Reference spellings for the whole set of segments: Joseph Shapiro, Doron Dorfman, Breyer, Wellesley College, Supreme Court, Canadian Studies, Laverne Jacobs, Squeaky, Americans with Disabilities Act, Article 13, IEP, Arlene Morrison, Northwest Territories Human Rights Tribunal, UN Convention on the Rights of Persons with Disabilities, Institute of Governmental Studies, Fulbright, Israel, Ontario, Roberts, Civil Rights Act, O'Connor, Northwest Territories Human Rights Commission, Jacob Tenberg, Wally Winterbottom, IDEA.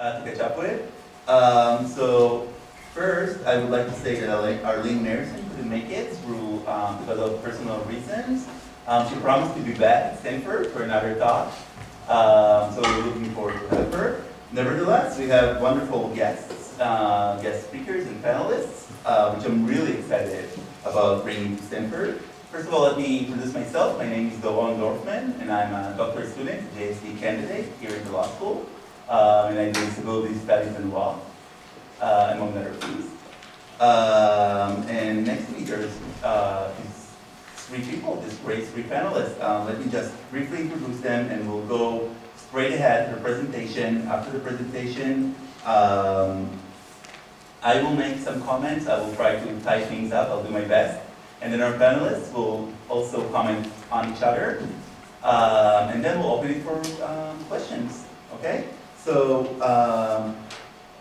to catch up with. So first, I would like to say that Arlene Morrison couldn't make it through, because of personal reasons. She promised to be back at Stanford for another talk. So we're looking forward to having her. Nevertheless, we have wonderful guests, guest speakers and panelists, which I'm really excited about bringing to Stanford. First of all, let me introduce myself. My name is Doron Dorfman, and I'm a doctoral student, JSD candidate here at the law school. And I do disability studies and law, among other things. And next week, there's three people, this great three panelists. Let me just briefly introduce them, and we'll go straight ahead to the presentation. After the presentation, I will make some comments. I will try to tie things up. I'll do my best. And then our panelists will also comment on each other. And then we'll open it for questions, okay? So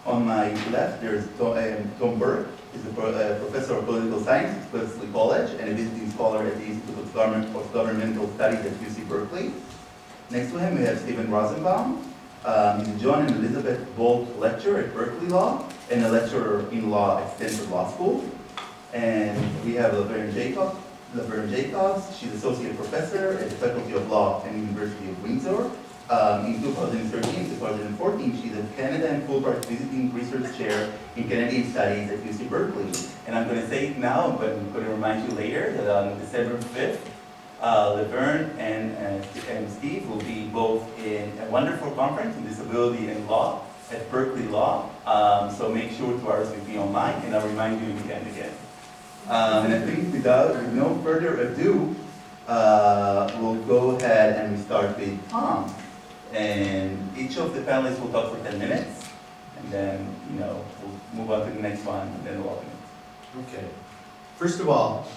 on my left, there's Tom Burke. He's a professor of political science at Wellesley College and a visiting scholar at the Institute of Governmental Studies at UC Berkeley. Next to him, we have Stephen Rosenbaum. He's a John and Elizabeth Bolt lecturer at Berkeley Law and a lecturer in law at Stanford Law School. And we have Laverne Jacobs. She's associate professor at the Faculty of Law and University of Windsor. In 2013-2014, she's a Canada and Fulbright visiting research chair in Canadian studies at UC Berkeley. And I'm going to say it now, but I'm going to remind you later that on December 5th, Laverne and Steve will be both in a wonderful conference in disability and law at Berkeley Law. So make sure to RSVP online, and I'll remind you again. And I think with no further ado, we'll go ahead and we start with Tom. And each of the panelists will talk for 10 minutes, and then we'll move on to the next one, and then we'll open it. Okay. First of all,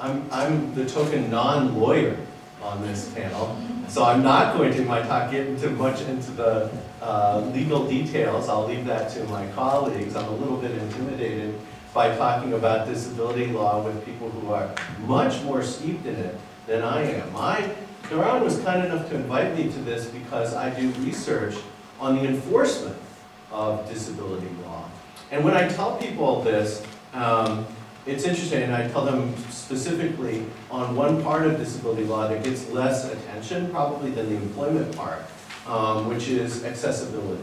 I'm the token non-lawyer on this panel, so I'm not going to in my talk get into much into the legal details. I'll leave that to my colleagues. I'm a little bit intimidated by talking about disability law with people who are much more steeped in it than I am. Doron was kind enough to invite me to this because I do research on the enforcement of disability law. And when I tell people this, it's interesting, and I tell them specifically on one part of disability law that gets less attention probably than the employment part, which is accessibility.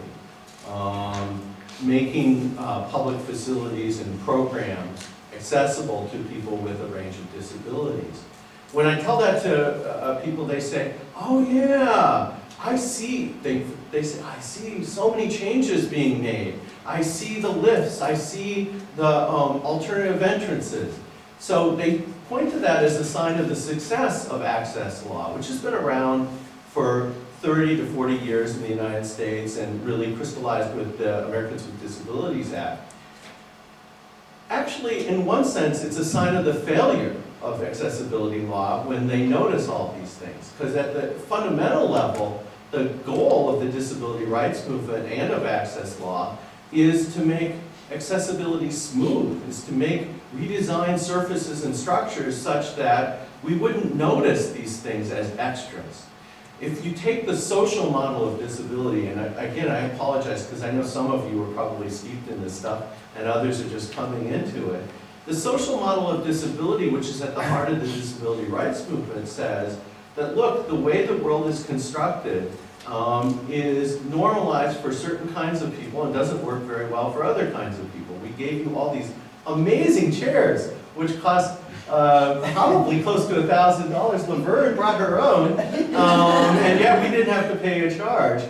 Making public facilities and programs accessible to people with a range of disabilities. When I tell that to people, they say, oh yeah, I see, they say, I see so many changes being made. I see the lifts, I see the alternative entrances. So they point to that as a sign of the success of access law, which has been around for 30 to 40 years in the United States and really crystallized with the Americans with Disabilities Act. Actually, in one sense, it's a sign of the failure of accessibility law when they notice all these things. Because at the fundamental level, the goal of the disability rights movement and of access law is to make accessibility smooth, is to make redesigned surfaces and structures such that we wouldn't notice these things as extras. If you take the social model of disability, and again, I apologize because I know some of you are probably steeped in this stuff and others are just coming into it. The social model of disability, which is at the heart of the disability rights movement, says that, look, the way the world is constructed is normalized for certain kinds of people and doesn't work very well for other kinds of people. We gave you all these amazing chairs, which cost probably close to $1,000. Laverne brought her own, and yeah, we didn't have to pay a charge.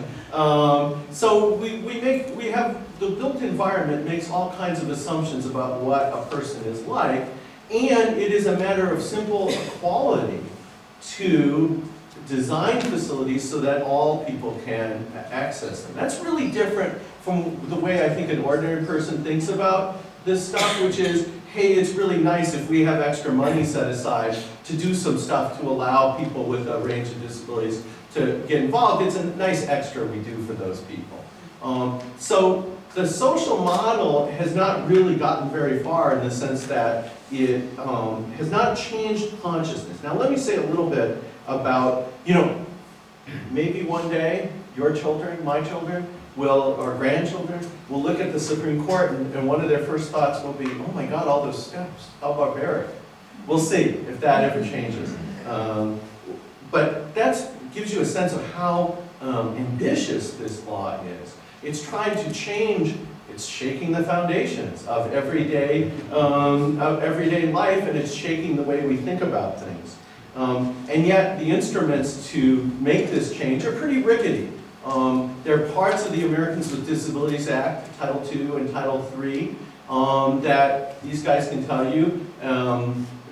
So we have the built environment makes all kinds of assumptions about what a person is like, and it is a matter of simple equality to design facilities so that all people can access them. That's really different from the way I think an ordinary person thinks about this stuff, which is, hey, it's really nice if we have extra money set aside to do some stuff to allow people with a range of disabilities to get involved. It's a nice extra we do for those people. So the social model has not really gotten very far in the sense that it has not changed consciousness. Now let me say a little bit about, maybe one day your children, my children, will, our grandchildren, will look at the Supreme Court and one of their first thoughts will be, oh my God, all those steps, how barbaric. We'll see if that ever changes. But that gives you a sense of how ambitious this law is. It's trying to change, it's shaking the foundations of everyday life, and it's shaking the way we think about things. And yet the instruments to make this change are pretty rickety. There are parts of the Americans with Disabilities Act, Title II and Title III, that these guys can tell you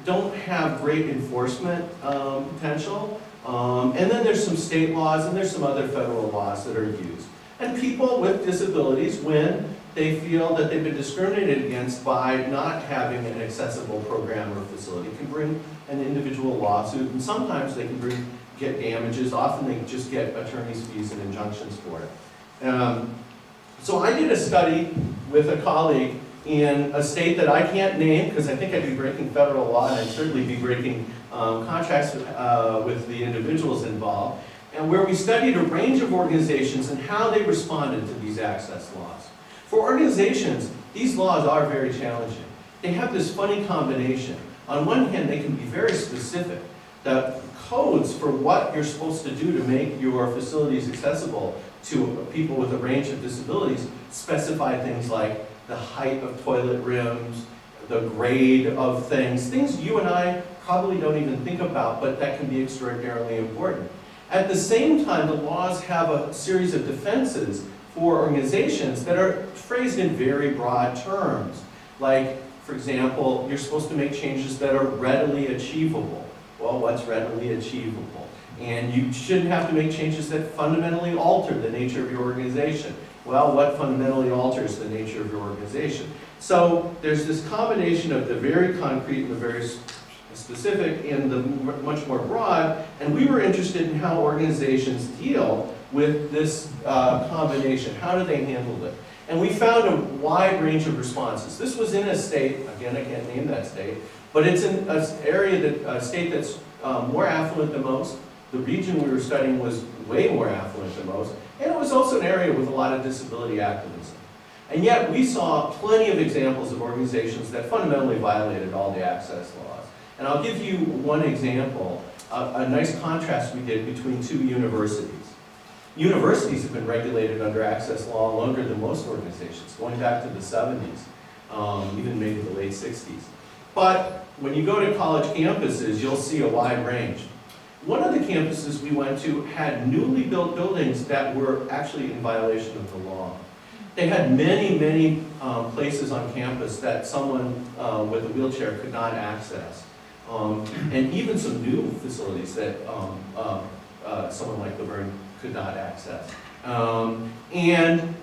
don't have great enforcement potential. And then there's some state laws and there's some other federal laws that are used. And people with disabilities, when they feel that they've been discriminated against by not having an accessible program or facility, can bring an individual lawsuit, and sometimes they can get damages. Often they just get attorney's fees and injunctions for it. So I did a study with a colleague in a state that I can't name, because I think I'd be breaking federal law and I'd certainly be breaking contracts with the individuals involved, and where we studied a range of organizations and how they responded to these access laws. For organizations, these laws are very challenging. They have this funny combination. On one hand, they can be very specific. The codes for what you're supposed to do to make your facilities accessible to people with a range of disabilities specify things like the height of toilet rims, the grade of things you and I probably don't even think about, but that can be extraordinarily important. At the same time, the laws have a series of defenses for organizations that are phrased in very broad terms. Like, for example, you're supposed to make changes that are readily achievable. Well, what's readily achievable? And you shouldn't have to make changes that fundamentally alter the nature of your organization. Well, what fundamentally alters the nature of your organization? So there's this combination of the very concrete and the very specific and the much more broad, and we were interested in how organizations deal with this combination. How do they handle it? And we found a wide range of responses. This was in a state, again, I can't name that state, but it's in an area, a state that's more affluent than most. The region we were studying was way more affluent than most, and it was also an area with a lot of disability activism. And yet we saw plenty of examples of organizations that fundamentally violated all the access laws. And I'll give you one example, a nice contrast we did between two universities. Universities have been regulated under access law longer than most organizations, going back to the 70s, even maybe the late 60s. But when you go to college campuses, you'll see a wide range. One of the campuses we went to had newly built buildings that were actually in violation of the law. They had many, many places on campus that someone with a wheelchair could not access. And even some new facilities that someone like Laverne could not access. And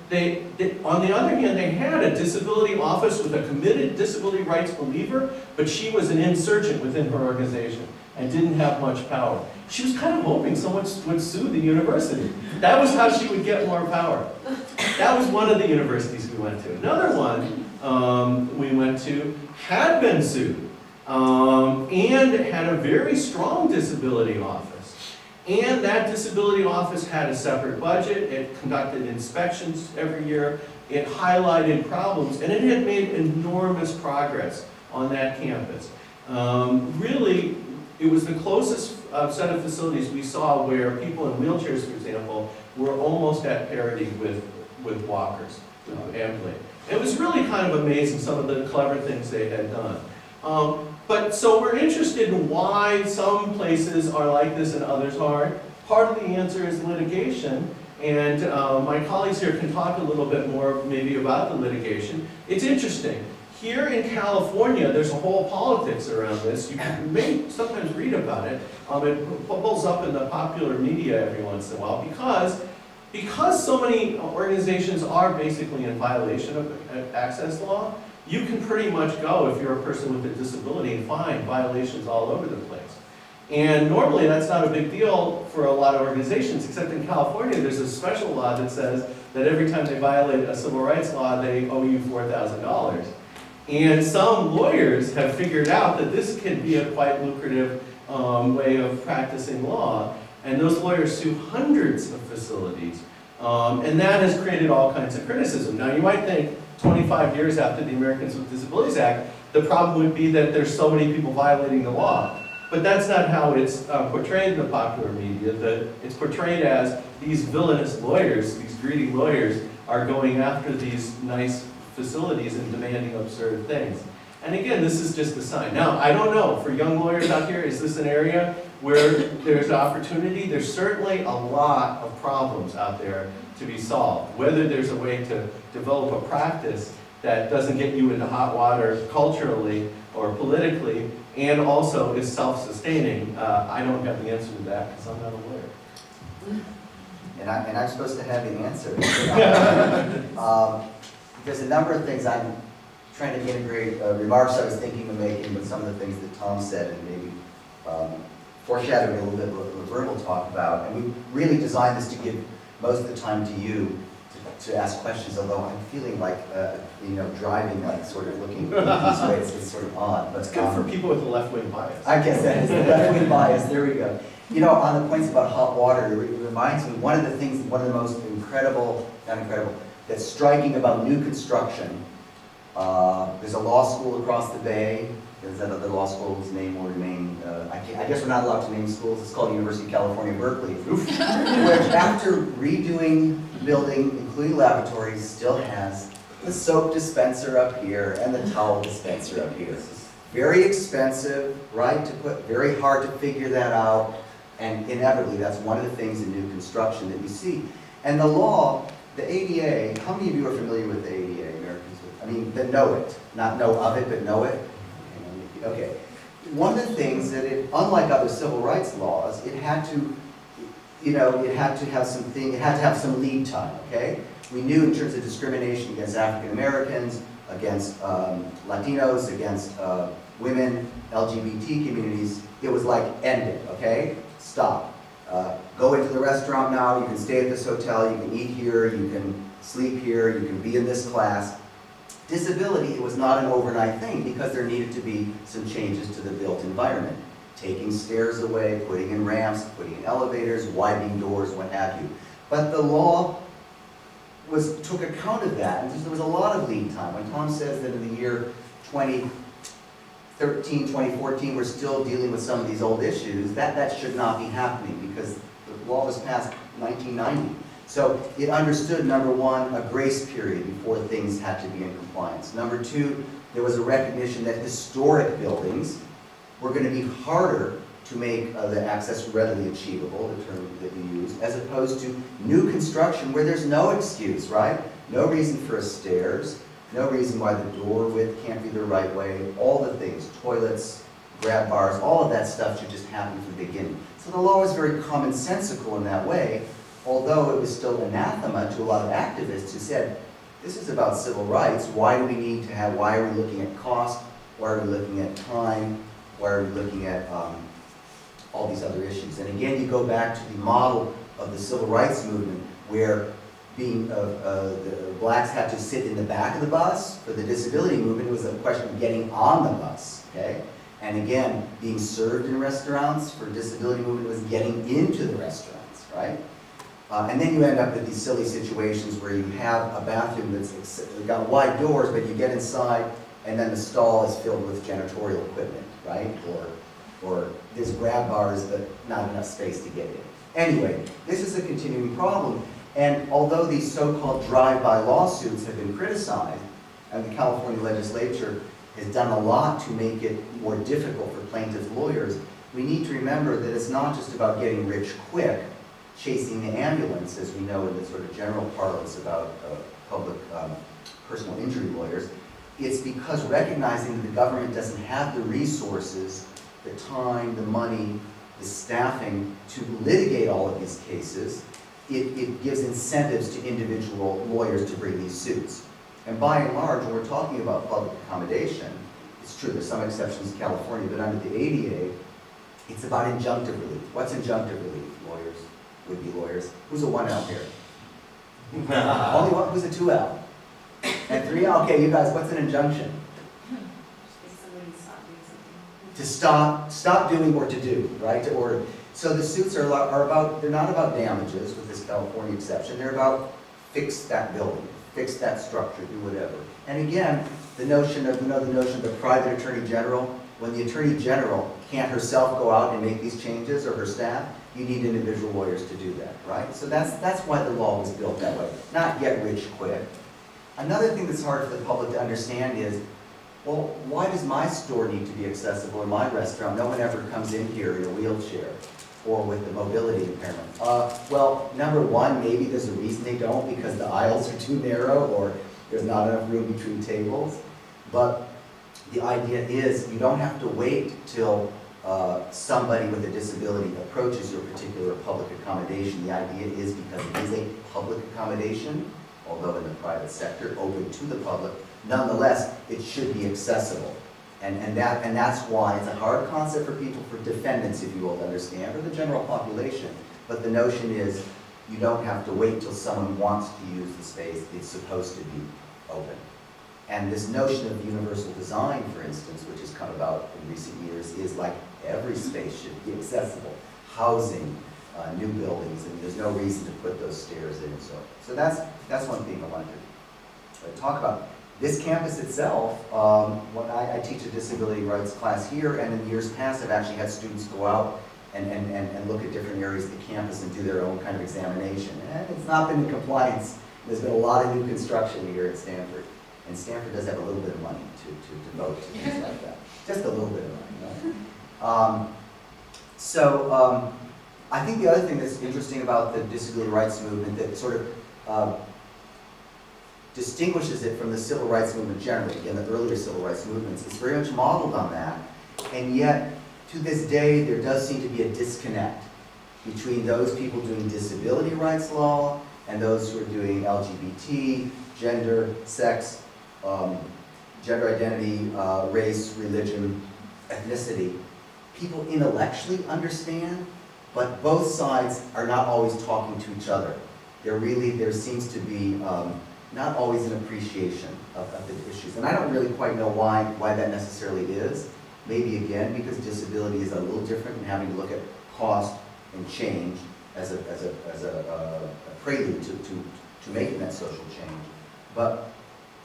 they, on the other hand, they had a disability office with a committed disability rights believer, but she was an insurgent within her organization and didn't have much power. She was kind of hoping someone would sue the university. That was how she would get more power. That was one of the universities we went to. Another one we went to had been sued. And had a very strong disability office. And that disability office had a separate budget, it conducted inspections every year, it highlighted problems, and it had made enormous progress on that campus. Really, it was the closest set of facilities we saw where people in wheelchairs, for example, were almost at parity with walkers, amply. It was really kind of amazing some of the clever things they had done. But so we're interested in why some places are like this and others aren't. Part of the answer is litigation, and my colleagues here can talk a little bit more maybe about the litigation. It's interesting. Here in California, there's a whole politics around this. You may sometimes read about it. It bubbles up in the popular media every once in a while because so many organizations are basically in violation of access law. You can pretty much go, if you're a person with a disability, and find violations all over the place. And normally that's not a big deal for a lot of organizations, except in California there's a special law that says that every time they violate a civil rights law, they owe you $4,000. And some lawyers have figured out that this can be a quite lucrative way of practicing law, and those lawyers sue hundreds of facilities And that has created all kinds of criticism. Now you might think 25 years after the Americans with Disabilities Act, the problem would be that there's so many people violating the law. But that's not how it's portrayed in the popular media. It's portrayed as these villainous lawyers, these greedy lawyers, are going after these nice facilities and demanding absurd things. And again, this is just a sign. Now, I don't know, for young lawyers out here, is this an area where there's opportunity? There's certainly a lot of problems out there to be solved. Whether there's a way to develop a practice that doesn't get you into hot water culturally or politically, and also is self-sustaining, I don't have the answer to that because I'm not a lawyer. And I'm supposed to have the answer. There's a number of things I'm trying to integrate, remarks I was thinking of making with some of the things that Tom said and maybe foreshadowing a little bit what Laverne will talk about. And we really designed this to give most of the time to you to ask questions, although I'm feeling like, you know, driving, like sort of looking these ways is sort of odd. But, it's good for people with a left-wing bias. I guess that is the left-wing bias, there we go. You know, on the points about hot water, it reminds me, one of the things, one of the most incredible, not incredible, that's striking about new construction, there's a law school across the bay, there's another law school whose name will remain, I guess we're not allowed to name schools, it's called University of California, Berkeley, which after redoing building, including laboratories, still has the soap dispenser up here and the towel dispenser up here. Very expensive, right, to put, very hard to figure that out, and inevitably that's one of the things in new construction that you see. And the law, the ADA, how many of you are familiar with the ADA, Americans? I mean, that know it, not know of it, but know it? Okay. One of the things that it, unlike other civil rights laws, it had to, you know, it had to have some thing, it had to have some lead time, okay? We knew in terms of discrimination against African Americans, against Latinos, against women, LGBT communities, it was like, end it, okay? Stop. Go into the restaurant now, you can stay at this hotel, you can eat here, you can sleep here, you can be in this class. Disability, it was not an overnight thing because there needed to be some changes to the built environment. Taking stairs away, putting in ramps, putting in elevators, widening doors, what have you. But the law was, took account of that, and there was a lot of lead time. When Tom says that in the year 2013, 2014, we're still dealing with some of these old issues, that should not be happening because the law was passed in 1990. So it understood, number one, a grace period before things had to be in compliance. Number two, there was a recognition that historic buildings were going to be harder to make the access readily achievable, the term that you use, as opposed to new construction where there's no excuse, right? No reason for a stairs, no reason why the door width can't be the right way, all the things, toilets, grab bars, all of that stuff should just happen from the beginning. So the law was very commonsensical in that way, although it was still anathema to a lot of activists who said, this is about civil rights, why do we need to have, why are we looking at cost, why are we looking at time, why are we looking at all these other issues? And again, you go back to the model of the civil rights movement where being the blacks had to sit in the back of the bus. For the disability movement, it was a question of getting on the bus, okay? And again, being served in restaurants. For disability movement, it was getting into the restaurants, right? And then you end up with these silly situations where you have a bathroom that's got wide doors, but you get inside, and then the stall is filled with janitorial equipment, right? Or there's grab bars, but not enough space to get in. Anyway, this is a continuing problem. And although these so-called drive-by lawsuits have been criticized, and the California legislature has done a lot to make it more difficult for plaintiff lawyers, we need to remember that it's not just about getting rich quick, chasing the ambulance, as we know in the sort of general parlance about public personal injury lawyers. It's because recognizing that the government doesn't have the resources, the time, the money, the staffing to litigate all of these cases, it gives incentives to individual lawyers to bring these suits. And by and large, when we're talking about public accommodation, it's true, there's some exceptions in California, but under the ADA, it's about injunctive relief. What's injunctive relief? Lawyers, would-be lawyers. Who's a 1L out here? Only one, who's a 2L? And 3L, okay, you guys, what's an injunction? to stop doing or to do, right? Or so the suits are about, they're not about damages with this California exception. They're about fix that building, fix that structure, do whatever. And again, the notion of the private attorney general. When the attorney general can't herself go out and make these changes, or her staff, you need individual lawyers to do that, right? So that's why the law was built that way. Not get rich quick. Another thing that's hard for the public to understand is, well, why does my store need to be accessible in my restaurant? No one ever comes in here in a wheelchair or with a mobility impairment. Well, number one, maybe there's a reason they don't, because the aisles are too narrow or there's not enough room between tables. But the idea is you don't have to wait till somebody with a disability approaches your particular public accommodation. The idea is, because it is a public accommodation, although in the private sector, open to the public, nonetheless, it should be accessible. And that's why it's a hard concept for people, for defendants, if you will, to understand, or the general population. But the notion is you don't have to wait till someone wants to use the space. It's supposed to be open. And this notion of universal design, for instance, which has come about in recent years, is like every space should be accessible. Housing, new buildings, and there's no reason to put those stairs in and so on. So that's one thing I wanted to talk about. This campus itself, when I teach a disability rights class here, and in years past I've actually had students go out and look at different areas of the campus and do their own kind of examination. And it's not been in compliance. There's been a lot of new construction here at Stanford. And Stanford does have a little bit of money to devote to things like that. Just a little bit of money, right? I think the other thing that's interesting about the disability rights movement that sort of distinguishes it from the civil rights movement generally, again, the earlier civil rights movements, it's very much modeled on that. And yet, to this day, there does seem to be a disconnect between those people doing disability rights law and those who are doing LGBT, gender, sex, gender identity, race, religion, ethnicity. People intellectually understand, but both sides are not always talking to each other. There seems to be not always an appreciation of the issues. And I don't really quite know why that necessarily is. Maybe again, because disability is a little different and having to look at cost and change as a prelude to making that social change. But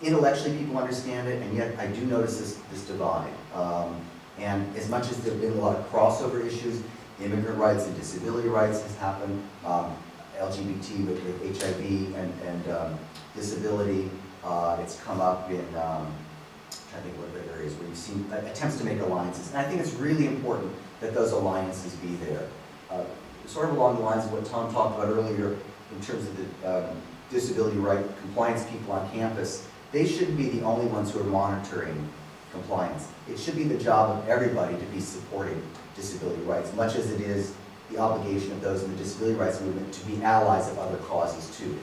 intellectually people understand it, and yet I do notice this divide. And as much as there have been a lot of crossover issues, immigrant rights and disability rights has happened, LGBT with HIV and disability, it's come up in, I think, what other areas where you've seen attempts to make alliances. And I think it's really important that those alliances be there. Sort of along the lines of what Tom talked about earlier in terms of the disability right compliance people on campus, they shouldn't be the only ones who are monitoring compliance. It should be the job of everybody to be supporting disability rights, much as it is the obligation of those in the disability rights movement to be allies of other causes too,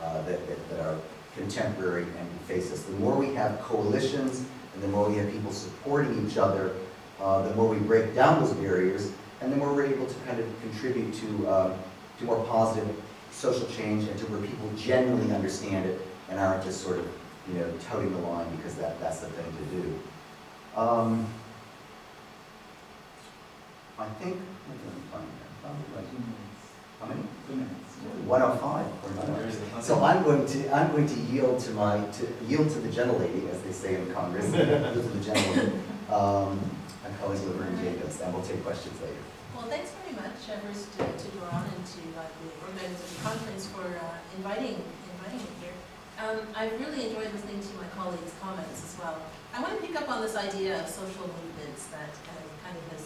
that are contemporary and face us. The more we have coalitions and the more we have people supporting each other, the more we break down those barriers, and the more we're able to kind of contribute to more positive social change, and to where people genuinely understand it and aren't just sort of, you know, toting the line because that's the thing to do. I think, how many? 105. So I'm going to yield to the gentle lady, as they say in Congress. My colleague Laverne Jacobs, and we'll take questions later. Well, thanks very much, first to Doron and to the organizers of the conference for inviting me here. I've really enjoyed listening to my colleagues' comments as well. I want to pick up on this idea of social movements that kind of has,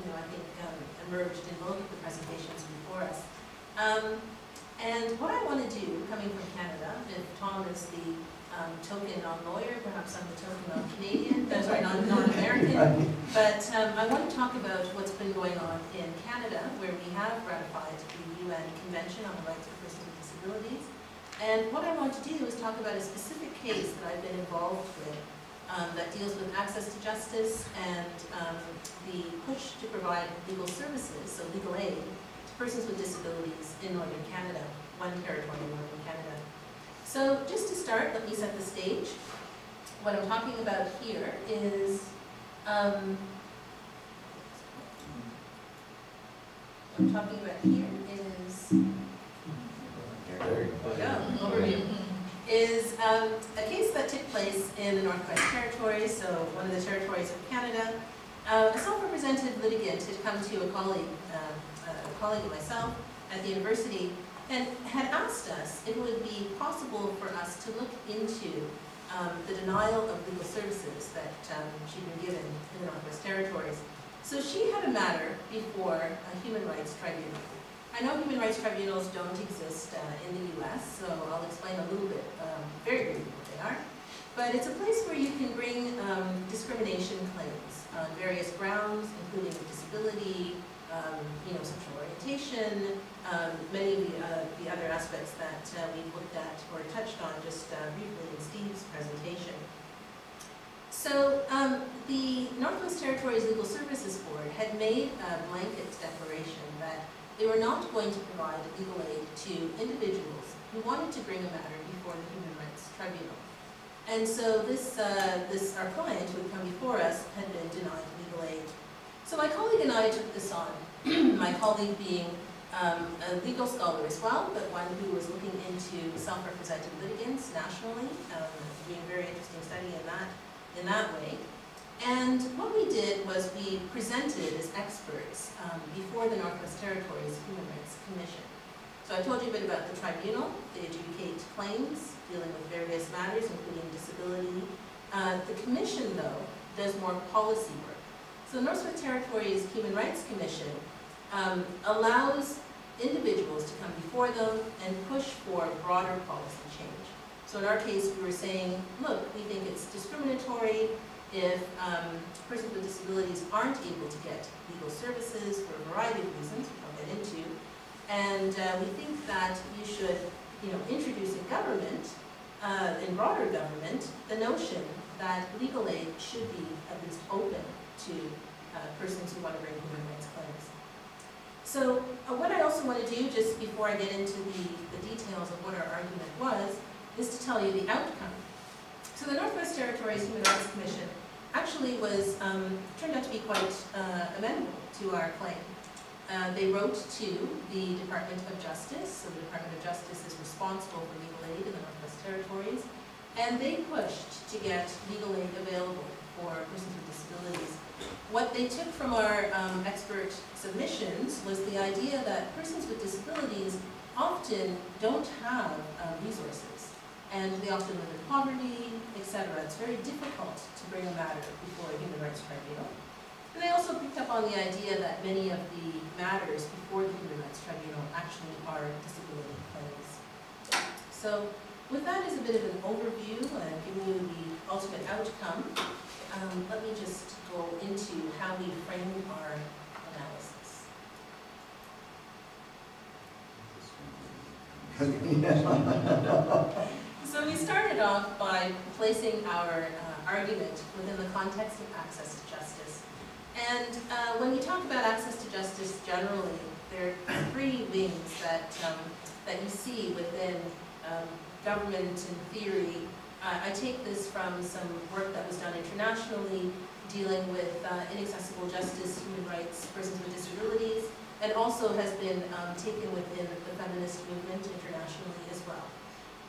you know, I think emerged in both of the presentations before us. And what I want to do, coming from Canada, if Tom is the token non-lawyer, perhaps I'm the token non-Canadian, sorry, non-American. But I want to talk about what's been going on in Canada, where we have ratified the UN Convention on the Rights of Persons with Disabilities. And what I want to do is talk about a specific case that I've been involved with that deals with access to justice and the push to provide legal services, so legal aid, to persons with disabilities in Northern Canada, one territory in Northern Canada. So just to start, let me set the stage. What I'm talking about here is I'm talking about here is, there you go, overview, is a case that took place in the Northwest Territories, so one of the territories of Canada. A self-represented litigant had come to a colleague of myself at the university and had asked us if it would be possible for us to look into the denial of legal services that she'd been given in the Northwest Territories. So she had a matter before a human rights tribunal. I know human rights tribunals don't exist in the US, so I'll explain a little bit, very briefly what they are. But it's a place where you can bring discrimination claims on various grounds, including disability, sexual orientation, many of the other aspects that we've looked at or touched on just briefly in Steve's presentation. So the Northwest Territories Legal Services Board had made a blanket declaration that they were not going to provide legal aid to individuals who wanted to bring a matter before the Human Rights Tribunal. And so this, our client who had come before us had been denied legal aid. So my colleague and I took this on, my colleague being a legal scholar as well, but one who was looking into self-represented litigants nationally, doing a very interesting study in that way. And what we did was we presented as experts before the Northwest Territories Human Rights Commission. So I told you a bit about the tribunal. They adjudicate claims dealing with various matters, including disability. The commission, though, does more policy work. So the Northwest Territories Human Rights Commission allows individuals to come before them and push for broader policy change. So in our case, we were saying, look, we think it's discriminatory if persons with disabilities aren't able to get legal services for a variety of reasons, which I'll get into. And we think that you should, introduce in government, in broader government, the notion that legal aid should be at least open to persons who want to bring human rights claims. So what I also want to do, just before I get into the details of what our argument was, is to tell you the outcome. So the Northwest Territories Human Rights Commission actually was, turned out to be quite amenable to our claim. They wrote to the Department of Justice, so the Department of Justice is responsible for legal aid in the Northwest Territories, and they pushed to get legal aid available for persons with disabilities. What they took from our expert submissions was the idea that persons with disabilities often don't have resources, and they often live in poverty, etc. It's very difficult to bring a matter before a human rights tribunal. And they also picked up on the idea that many of the matters before the Human Rights Tribunal actually are disability claims. So with that as a bit of an overview and giving you the ultimate outcome, let me just go into how we frame our analysis. So we started off by placing our argument within the context of access to justice. And when we talk about access to justice generally, there are three wings that you see within government and theory. I take this from some work that was done internationally dealing with inaccessible justice, human rights, persons with disabilities, and also has been taken within the feminist movement internationally as well.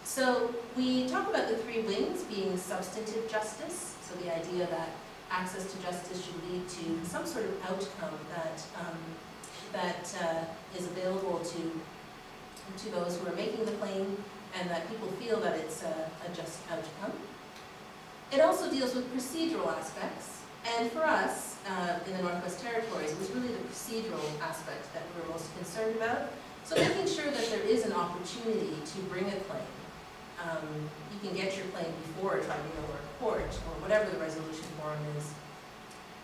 So we talk about the three wings being substantive justice, so the idea that access to justice should lead to some sort of outcome that is available to those who are making the claim, and that people feel that it's a just outcome. It also deals with procedural aspects, and for us in the Northwest Territories, it was really the procedural aspect that we were most concerned about. So making sure that there is an opportunity to bring a claim. You can get your claim before a tribunal or a court or whatever the resolution forum is.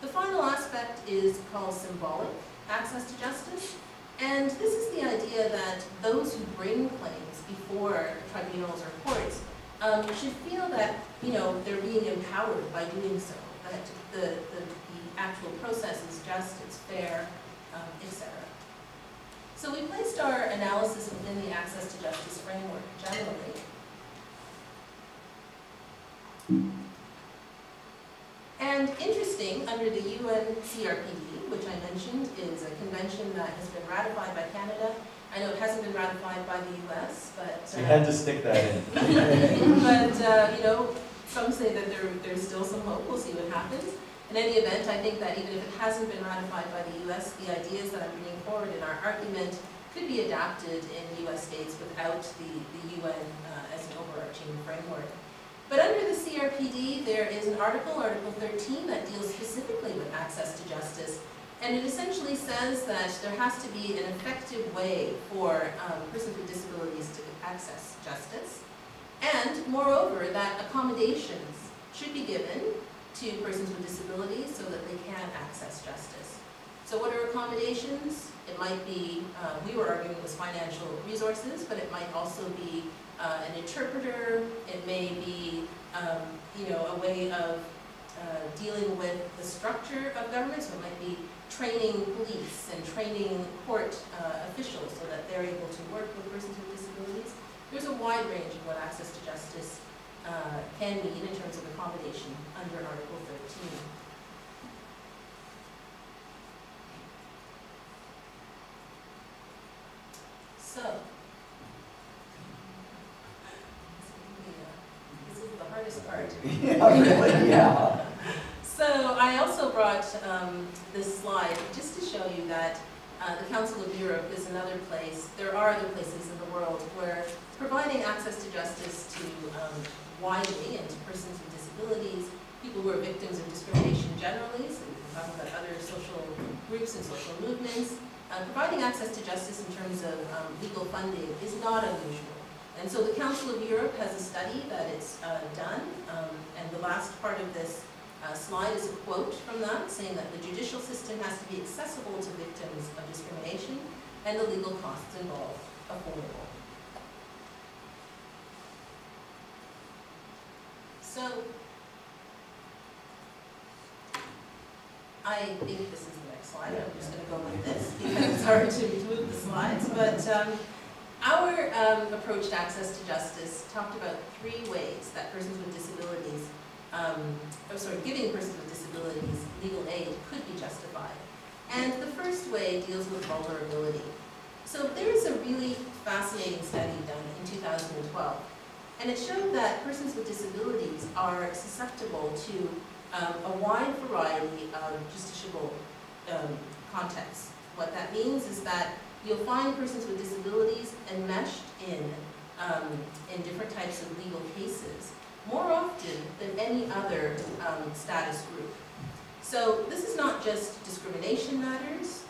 The final aspect is called symbolic access to justice. And this is the idea that those who bring claims before tribunals or courts should feel that they're being empowered by doing so, that the actual process is just, it's fair, etc. So we placed our analysis within the access to justice framework generally. And And interesting, under the UNCRPD, which I mentioned is a convention that has been ratified by Canada. I know it hasn't been ratified by the US, but... you had to stick that in. But, you know, some say that there's still some hope. We'll see what happens. In any event, I think that even if it hasn't been ratified by the US, the ideas that I'm bringing forward in our argument could be adapted in US states without the UN as an overarching framework. But under the CRPD, there is an article, Article 13, that deals specifically with access to justice. And it essentially says that there has to be an effective way for persons with disabilities to access justice. And moreover, that accommodations should be given to persons with disabilities so that they can access justice. So what are accommodations? It might be, we were arguing it was financial resources, but it might also be an interpreter, it may be you know, a way of dealing with the structure of government, so it might be training police and training court officials so that they're able to work with persons with disabilities. There's a wide range of what access to justice can mean in terms of accommodation under Article 13. So, this is the hardest part. Yeah, really, yeah. So, I also brought this slide just to show you that the Council of Europe is another place. There are other places in the world where providing access to justice to widely and to persons with disabilities, people who are victims of discrimination generally, so we can talk about other social groups and social movements, providing access to justice in terms of legal funding is not unusual. And so the Council of Europe has a study that it's done, and the last part of this slide is a quote from that, saying that the judicial system has to be accessible to victims of discrimination and the legal costs involved affordable. So, I think this is the next slide. I'm just going to go with this because it's hard to move the slides. But our approach to access to justice talked about three ways that persons with disabilities, giving persons with disabilities legal aid could be justified. And the first way deals with vulnerability. So there is a really fascinating study done in 2012. And it showed that persons with disabilities are susceptible to a wide variety of justiciable contexts. What that means is that you'll find persons with disabilities enmeshed in different types of legal cases more often than any other status group. So this is not just discrimination matters.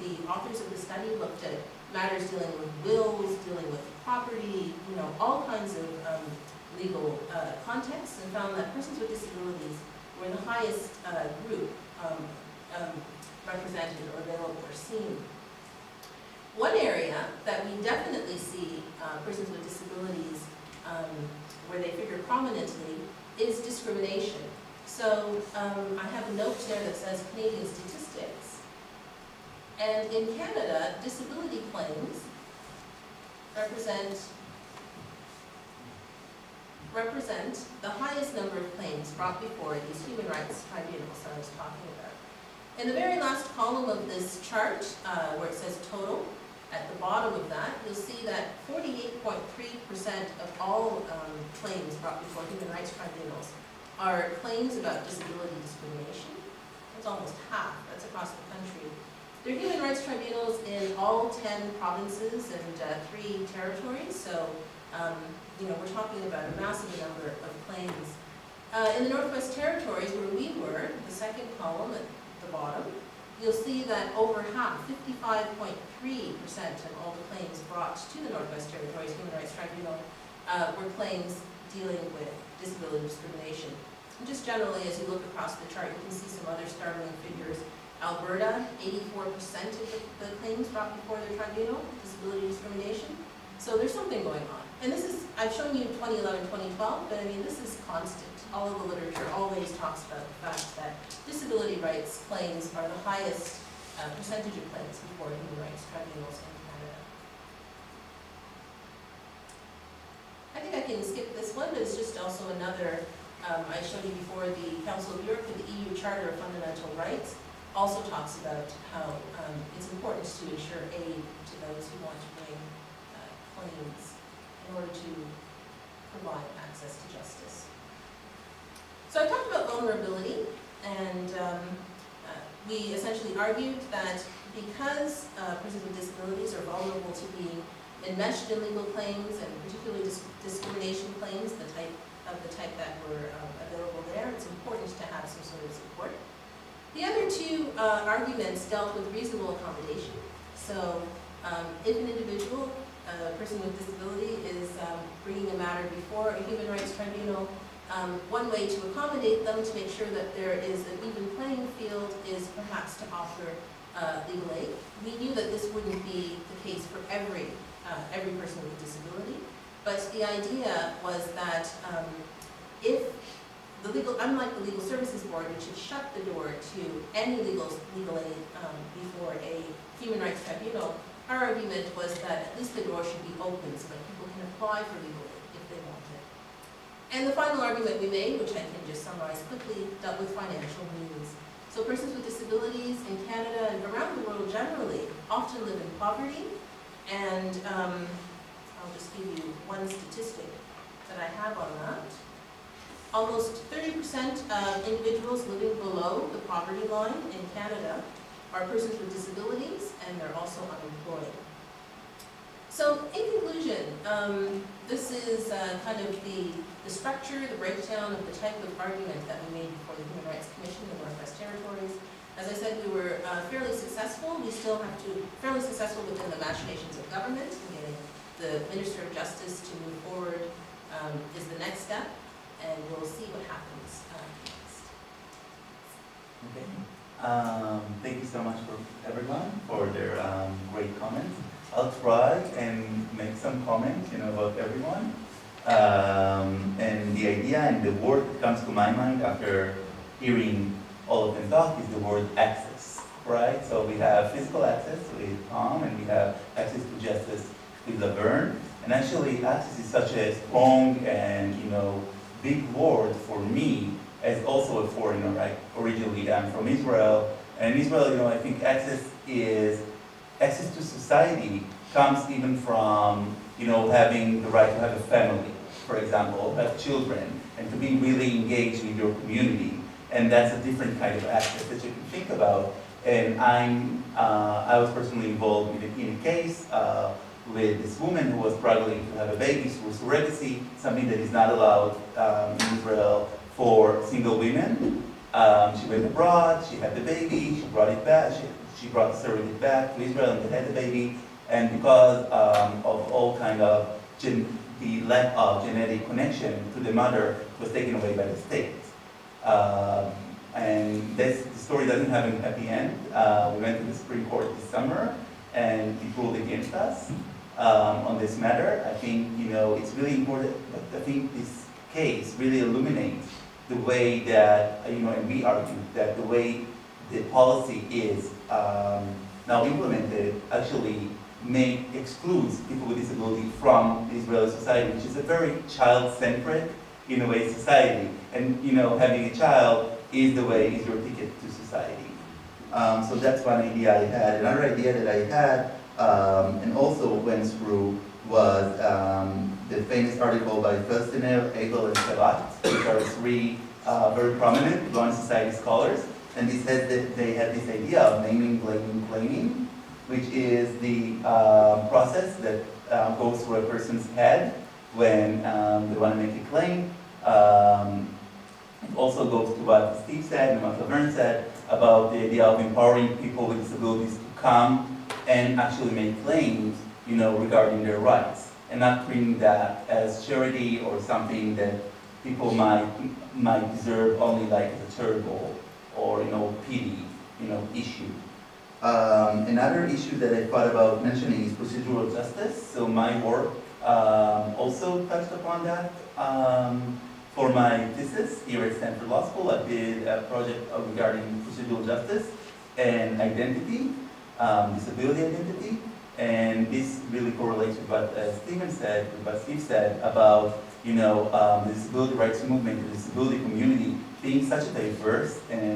The authors of the study looked at matters dealing with wills, dealing with property, you know, all kinds of legal contexts, and found that persons with disabilities were the highest group represented or available or seen. One area that we definitely see persons with disabilities where they figure prominently is discrimination. So I have a note there that says Canadian statistics. And in Canada, disability claims represent the highest number of claims brought before these human rights tribunals that I was talking about. In the very last column of this chart, where it says total, at the bottom of that, you'll see that 48.3% of all claims brought before human rights tribunals are claims about disability discrimination. That's almost half. That's across the country. There are human rights tribunals in all 10 provinces and 3 territories, so you know, we're talking about a massive number of claims. In the Northwest Territories, where we were, the second column at the bottom, you'll see that over half, 55.3% of all the claims brought to the Northwest Territories Human Rights Tribunal were claims dealing with disability discrimination. And just generally, as you look across the chart, you can see some other startling figures. Alberta, 84% of the claims brought before the tribunal, disability discrimination. So there's something going on. And this is, I've shown you 2011, 2012, but I mean, this is constant. All of the literature always talks about the fact that disability rights claims are the highest percentage of claims before human rights tribunals in Canada. I think I can skip this one, but it's just also another I showed you before, the Council of Europe for the EU Charter of Fundamental Rights also talks about how it's important to ensure aid to those who want to bring claims in order to provide access to justice. So I talked about vulnerability, and we essentially argued that because persons with disabilities are vulnerable to being enmeshed in legal claims, and particularly discrimination claims, the type that were available there, it's important to have some sort of support. The other two arguments dealt with reasonable accommodation. So if an individual, a person with disability, is bringing a matter before a human rights tribunal, one way to accommodate them to make sure that there is an even playing field is perhaps to offer legal aid. We knew that this wouldn't be the case for every person with a disability, but the idea was that if the legal, unlike the Legal Services Board, which should shut the door to any legal aid before a human rights tribunal, our argument was that at least the door should be open so that people can apply for legal aid if they want it. And the final argument we made, which I can just summarize quickly, dealt with financial means. So persons with disabilities in Canada and around the world generally often live in poverty, and I'll just give you one statistic that I have on that. Almost 30% of individuals living below the poverty line in Canada are persons with disabilities, and they're also unemployed. So in conclusion, this is kind of the structure, the breakdown of the type of argument that we made before the Human Rights Commission in the Northwest Territories. As I said, we were fairly successful. We still have to, fairly successful within the machinations of government, in getting the Minister of Justice to move forward is the next step, and we'll see what happens next. Okay. Thank you so much for everyone for their great comments. I'll try and make some comments, about everyone, and the idea and the word that comes to my mind after hearing all of them talk is the word access, right? So we have physical access with Tom, and we have access to justice with Laverne. And actually, access is such a strong and, big word for me as also a foreigner, right? Originally, I'm from Israel. And in Israel, I think access to society comes even from, having the right to have a family, for example, have children, and to be really engaged with your community. And that's a different kind of access that you can think about. And I was personally involved in a case with this woman who was struggling to have a baby through surrogacy, something that is not allowed in Israel for single women. She went abroad, she had the baby, she brought it back, she brought the surrogate back to Israel, and they had the baby. And because of all kind of the lack of genetic connection to the mother, was taken away by the state. And the story doesn't have a happy end. We went to the Supreme Court this summer, and it ruled against us on this matter. I think it's really important. I think this case really illuminates the way that and we argue that the way the policy is now implemented actually excludes people with disability from the Israeli society, which is a very child-centric, in a way, society. And having a child is the way, is your ticket to society. So that's one idea I had. Another idea that I had and also went through was the famous article by Felstener, Abel, and Sabat, which are three very prominent law and society scholars. And they said that they had this idea of naming, blaming, claiming, which is the process that goes through a person's head when they want to make a claim. It also goes to what Steve said and what Laverne said about the idea of empowering people with disabilities to come and actually make claims, regarding their rights, and not treating that as charity or something that people might deserve only like as a charitable or pity issue. Another issue that I thought about mentioning is procedural justice. So my work also touched upon that. For my thesis here at Stanford Law School, I did a project regarding procedural justice and identity, disability identity, and this really correlates with what Steve said about the disability rights movement, the disability community, being such a diverse and,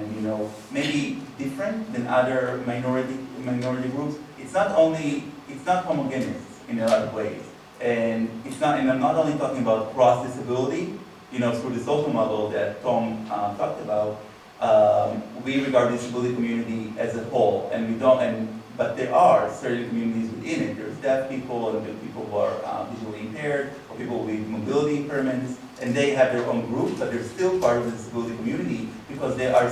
maybe different than other minority groups, it's not homogeneous in a lot of ways. And it's not, and I'm not only talking about cross-disability, through the social model that Tom talked about, we regard the disability community as a whole, and we don't, but there are certain communities within it. There's deaf people, and there's people who are visually impaired, or people with mobility impairments, and they have their own group, but they're still part of the disability community because they are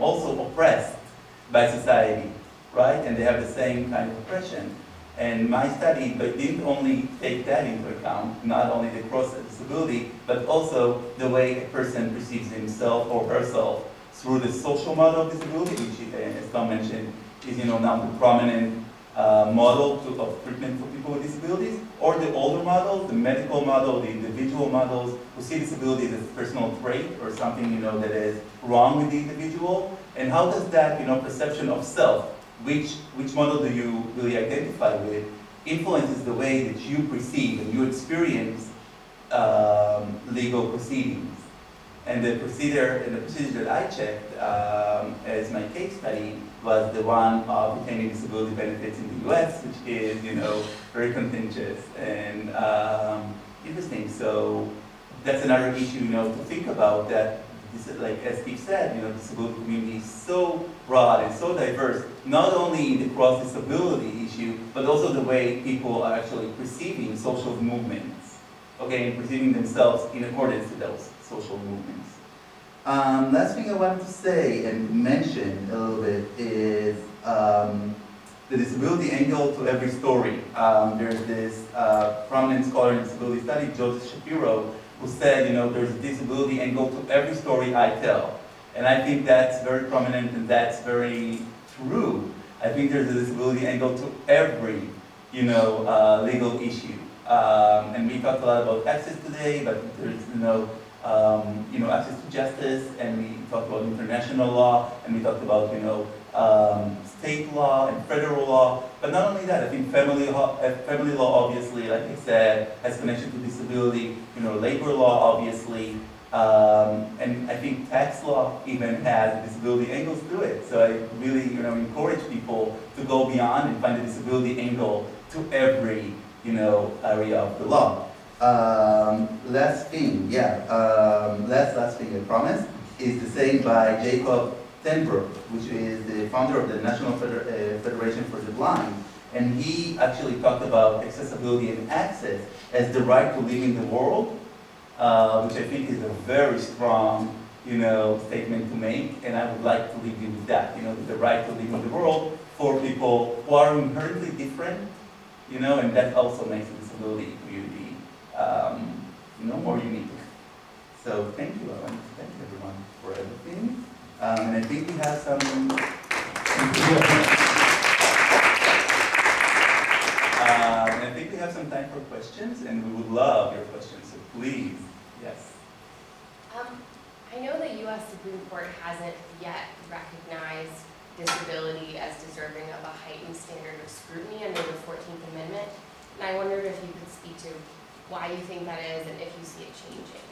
also oppressed by society, right? And they have the same kind of oppression. And my study didn't only take that into account, not only the cross-disability, but also the way a person perceives himself or herself through the social model of disability, which, as Tom mentioned, is now the prominent model of treatment for people with disabilities, or the older models, the medical model, the individual models, who see disability as a personal trait or something that is wrong with the individual. And how does that perception of self, which model do you really identify with, influences the way that you perceive and you experience legal proceedings. And the procedure that I checked as my case study was the one of obtaining disability benefits in the US, which is, very contentious and interesting. So that's another issue, to think about, that like as Steve said, the disability community is so broad and so diverse, not only in the cross-disability issue, but also the way people are actually perceiving social movements, okay, and perceiving themselves in accordance to those social movements. Last thing I wanted to say and mention a little bit is the disability angle to every story. There's this prominent scholar in disability studies, Joseph Shapiro, who said, there's a disability angle to every story I tell. And I think that's very prominent and that's very true. I think there's a disability angle to every, legal issue. And we talked a lot about access today, but there's, access to justice, and we talked about international law, and we talked about, state law and federal law. But not only that, I think family law, obviously, like I said, has connection to disability, labor law, obviously, and I think tax law even has disability angles to it. So I really, encourage people to go beyond and find a disability angle to every, area of the law. Last thing, yeah, last thing I promise, is the saying by Jacob Tenberg, which is the founder of the National Federation for the Blind, and he actually talked about accessibility and access as the right to live in the world, which I think is a very strong, statement to make, and I would like to leave you with that, the right to live in the world for people who are inherently different, and that also makes the disability community, more unique. So thank you, Ellen. Thank you, everyone, for everything. And I think we have some. And I think we have some time for questions, and we would love your questions. So please, yes. I know the U.S. Supreme Court hasn't yet recognized disability as deserving of a heightened standard of scrutiny under the 14th Amendment, and I wondered if you could speak to why you think that is, and if you see it changing.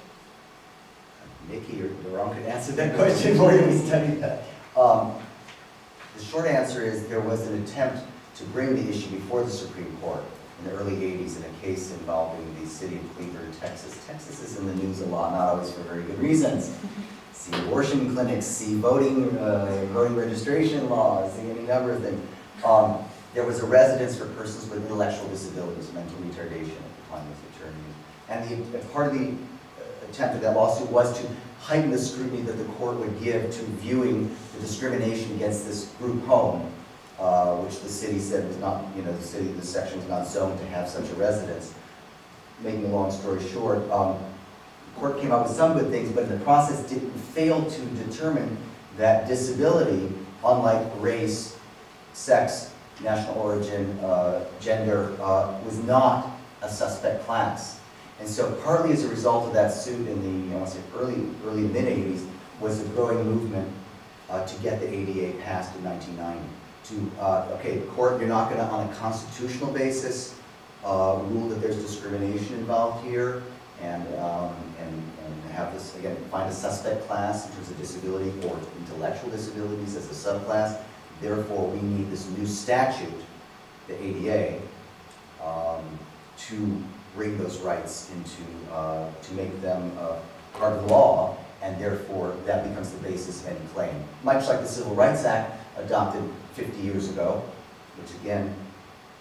Nikki or Doron could answer that question for you. We studied that. The short answer is there was an attempt to bring the issue before the Supreme Court in the early 80s in a case involving the city of Cleburne, Texas. Texas is in the news a lot, not always for very good reasons. See abortion clinics, see voting registration laws, see any number of things. There was a residence for persons with intellectual disabilities, mental retardation at the time of the term. And the part of the attempt of that lawsuit was to heighten the scrutiny that the court would give to viewing the discrimination against this group home, which the city said was not, the section was not zoned to have such a residence. Making a long story short, the court came up with some good things, but in the process didn't fail to determine that disability, unlike race, sex, national origin, gender, was not a suspect class. And so partly as a result of that suit in the, early mid-80s, was a growing movement to get the ADA passed in 1990. To, okay, the court, you're not going to, on a constitutional basis, rule that there's discrimination involved here. and have this, again, find a suspect class in terms of disability or intellectual disabilities as a subclass. Therefore, we need this new statute, the ADA, to bring those rights into, to make them part of the law, and therefore that becomes the basis of any claim. Much like the Civil Rights Act adopted 50 years ago, which again,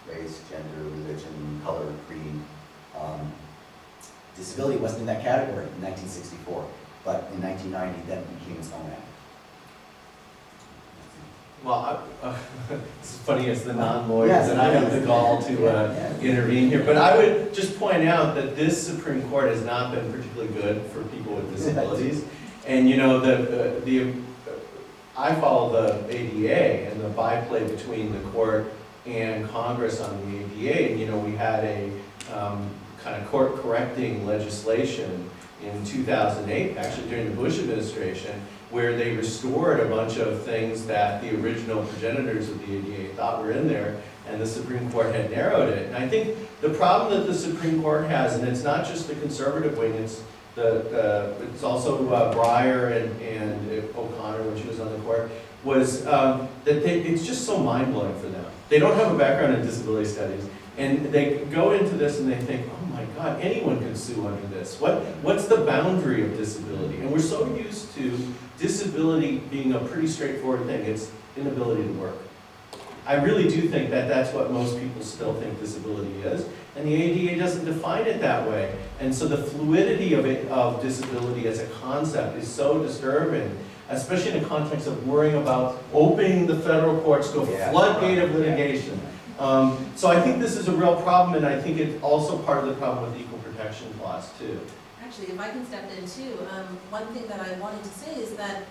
race, gender, religion, color, creed, disability wasn't in that category in 1964, but in 1990 that became its own act. Well, it's funny as the non-lawyers, yes, and I have the gall to intervene here, but I would just point out that this Supreme Court has not been particularly good for people with disabilities. And you know, I follow the ADA and the byplay between the court and Congress on the ADA, and you know, we had a kind of court-correcting legislation in 2008, actually during the Bush administration, where they restored a bunch of things that the original progenitors of the ADA thought were in there, and the Supreme Court had narrowed it. And I think the problem that the Supreme Court has, and it's not just the conservative wing, it's it's also Breyer and O'Connor when she was on the court, was that it's just so mind-blowing for them. They don't have a background in disability studies, and they go into this and they think, oh my God, anyone can sue under this. What's the boundary of disability? And we're so used to disability being a pretty straightforward thing. It's inability to work. I really do think that that's what most people still think disability is, and the ADA doesn't define it that way. And so the fluidity of it, of disability as a concept, is so disturbing, especially in the context of worrying about opening the federal courts to a floodgate of litigation. So I think this is a real problem, and I think it's also part of the problem with the Equal Protection Clause, too. Actually, if I can step in, too, one thing that I wanted to say is that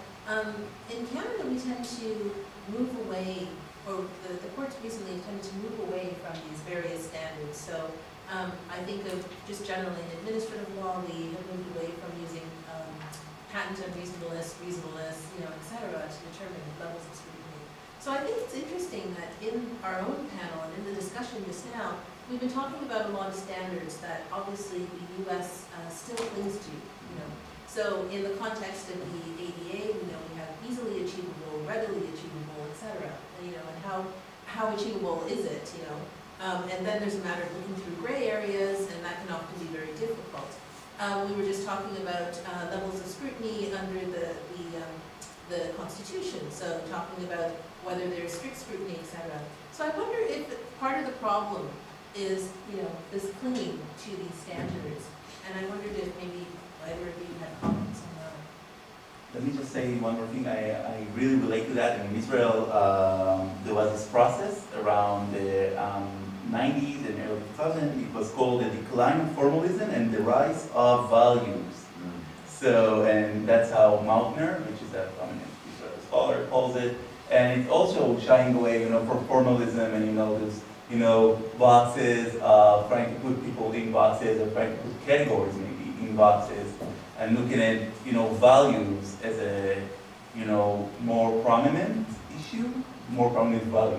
in Canada, we tend to move away, or the courts recently tend to move away from these various standards. So I think of just generally in administrative law, we have moved away from using patent unreasonableness, reasonableness, you know, et cetera, to determine the levels of scrutiny. So I think it's interesting that in our own panel and in the discussion just now, we've been talking about a lot of standards that obviously the U.S. still clings to, you know. So in the context of the ADA, you know, we have easily achievable, readily achievable, et cetera, and, you know, and how achievable is it, you know. And then there's a matter of looking through gray areas, and that can often be very difficult. We were just talking about levels of scrutiny under the Constitution, so talking about whether there's strict scrutiny, etc. So I wonder if part of the problem is, you know, this clinging to these standards, and I wondered if maybe either of you had comments on that. Let me just say one more thing. I really relate to that. In Israel, there was this process around the 90s and early 2000s, it was called the decline of formalism and the rise of values. Mm. So, and that's how Mautner, which is a prominent Israeli scholar, calls it. And it's also shying away, you know, from formalism and, you know, this, you know, boxes, trying to put people in boxes or trying to put categories maybe in boxes, and looking at, you know, values as a, you know, more prominent issue, more prominent value.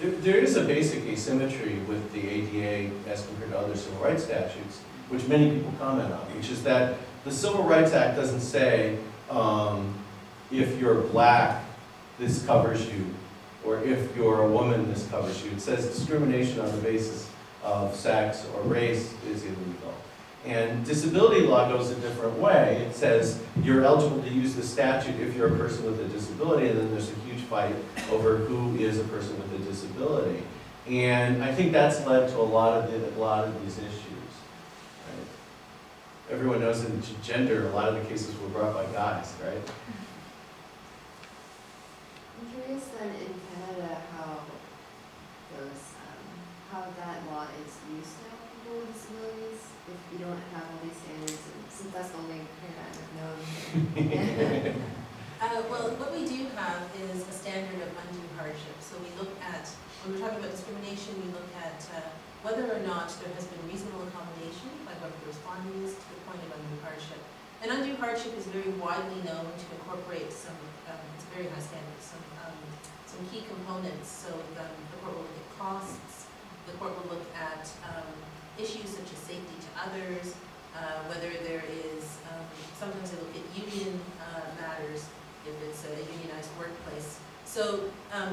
There is a basic asymmetry with the ADA as compared to other civil rights statutes, which many people comment on, which is that the Civil Rights Act doesn't say, if you're black, this covers you, or if you're a woman, this covers you. It says discrimination on the basis of sex or race is illegal. And disability law goes a different way. It says you're eligible to use the statute if you're a person with a disability, and then there's a huge fight over who is a person with a disability. And I think that's led to a lot of these issues. Right? Everyone knows in gender, a lot of the cases were brought by guys, right? I'm curious then in Canada how those, how that law is used to help people with disabilities. If you don't have all these standards, since that's the only thing I've known. Well, what we do have is a standard of undue hardship. So we look at, when we're talking about discrimination, we look at whether or not there has been reasonable accommodation by whoever the respondent is to the point of undue hardship. And undue hardship is very widely known to incorporate some, it's very high standards, some key components. So the court will look at costs, the court will look at issues such as safety to others, whether there is, sometimes they look at union matters if it's a unionized workplace. So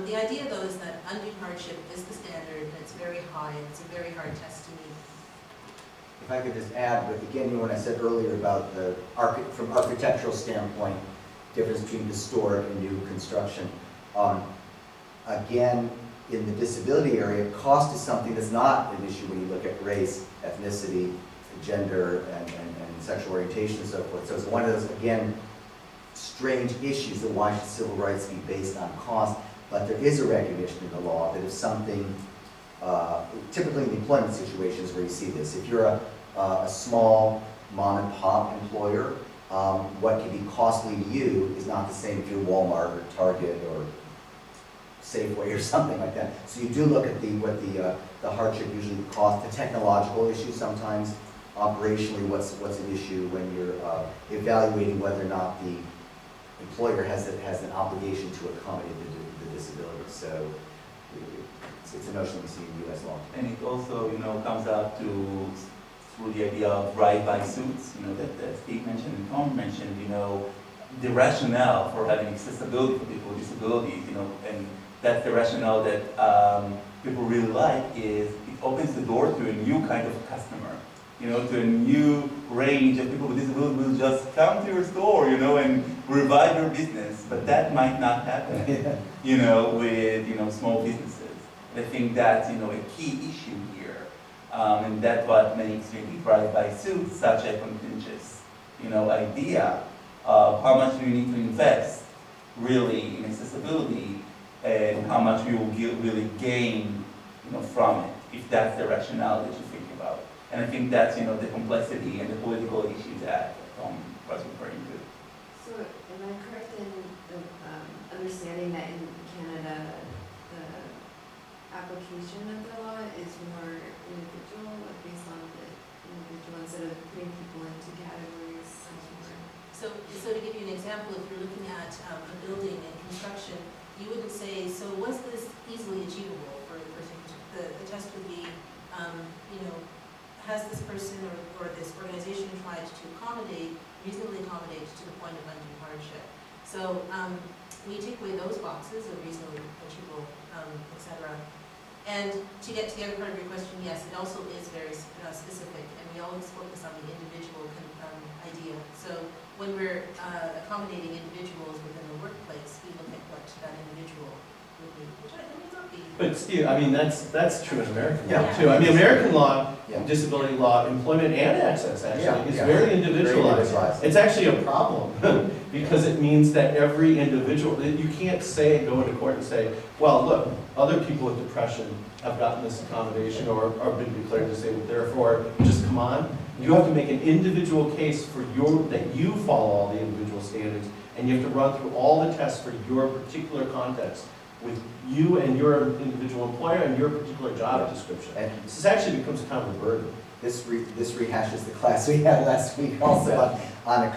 the idea though is that undue hardship is the standard, and it's very high, and it's a very hard test to meet. If I could just add with, again, what I said earlier about the, from architectural standpoint, difference between historic and new construction. Again, in the disability area, cost is something that's not an issue when you look at race, ethnicity, gender, and sexual orientation and so forth. So it's one of those, again, strange issues of why should civil rights be based on cost, but there is a recognition in the law that if something, typically in the employment situations where you see this, if you're a small mom and pop employer, what can be costly to you is not the same if you're Walmart or Target or Safeway or something like that. So you do look at the hardship, usually the cost, the technological issue sometimes, operationally what's an issue when you're evaluating whether or not the employer has an obligation to accommodate the disability. So it's a notion we see in US law. And it also, you know, comes out to through the idea of drive-by suits, you know, that Steve mentioned and Tom mentioned, you know, the rationale for having accessibility for people with disabilities, you know, and that's the rationale that people really like is it opens the door to a new kind of customer, you know, to a new range of people with disabilities will just come to your store, you know, and revive your business. But that might not happen, yeah, you know, with, you know, small businesses. I think that's, you know, a key issue here, and that's what makes really drive-by suits such a contentious, you know, idea of how much we need to invest really in accessibility and how much we will really gain, you know, from it, if that's the rationale that you think about. And I think that's, you know, the complexity and the political issue that Tom was referring to. So am I correct in the, understanding that in Canada, application of the law is more individual, based on the individual instead of putting people into categories? So to give you an example, if you're looking at a building and construction, you wouldn't say, so was this easily achievable for a person? The test would be, you know, has this person or this organization tried to accommodate, reasonably accommodate to the point of undue hardship? So we take away those boxes of reasonably achievable, etc. And to get to the other part of your question, yes, it also is very specific, and we always focus on the individual idea. So when we're accommodating individuals within the workplace, we look at what that individual would be, which I think would not be. But Steve, I mean, that's true in American law, yeah, too. I mean, American law, yeah, disability law, employment and access, actually, yeah, is, yeah, very individualized. It's actually a problem, because it means that every individual, you can't say, go into court and say, well, look, other people with depression have gotten this accommodation or been declared disabled, therefore, just come on. You have to make an individual case for your, that you follow all the individual standards, and you have to run through all the tests for your particular context with you and your individual employer and your particular job, yeah, description. And this actually becomes a kind of a burden. This rehashes the class we had last week also on